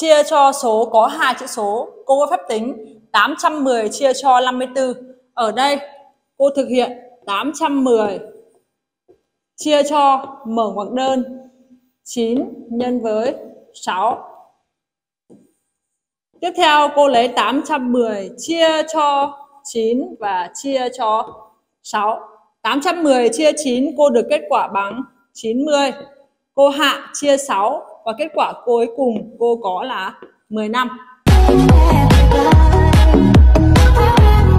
Chia cho số có 2 chữ số, cô có phép tính 810 chia cho 54. Ở đây cô thực hiện 810 chia cho mở ngoặc đơn 9 nhân với 6. Tiếp theo cô lấy 810 chia cho 9 và chia cho 6. 810 chia 9 cô được kết quả bằng 90. Cô hạ chia 6 và kết quả cuối cùng cô có là 15.